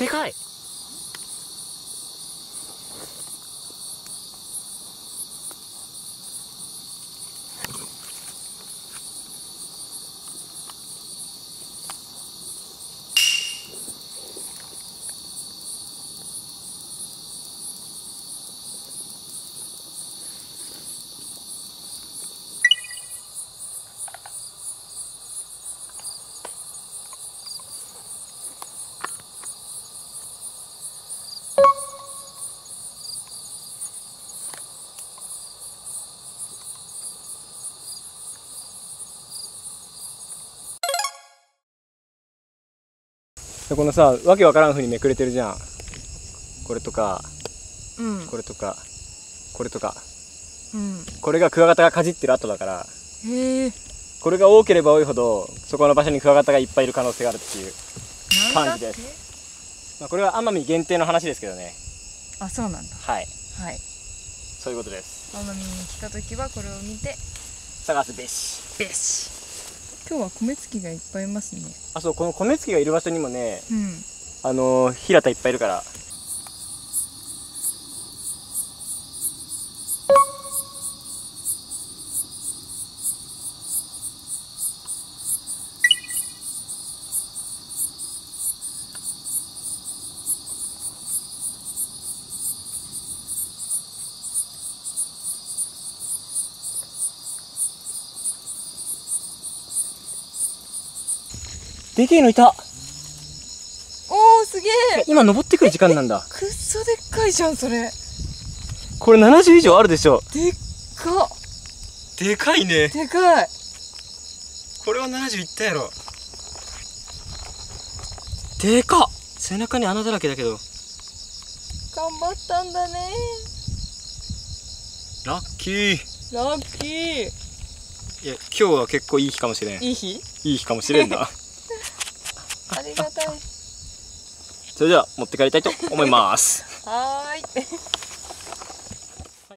でかい。このさ、わけわからんふうにめくれてるじゃん。これとか、うん、これとか、これとか、うん、これがクワガタがかじってる跡だから、これが多ければ多いほどそこの場所にクワガタがいっぱいいる可能性があるっていう感じです。まあ、これは奄美限定の話ですけどね。あ、そうなんだ。はい、はい、そういうことです。奄美に来た時はこれを見て探すべしべし。今日は米付きがいっぱいいますね。あ、そう、この米付きがいる場所にもね、うん、ヒラタいっぱいいるから。でけえのいた。おお、すげえ。今登ってくる時間なんだ。くっそでっかいじゃん、それ。これ70以上あるでしょ。でっか。でかいね。でかい。これは70いったやろ。でかっ。背中に穴だらけだけど。頑張ったんだね。ラッキー。ラッキー。いや、今日は結構いい日かもしれん。いい日？いい日かもしれんな。ありがたい。それでは持って帰りたいと思います。はーい。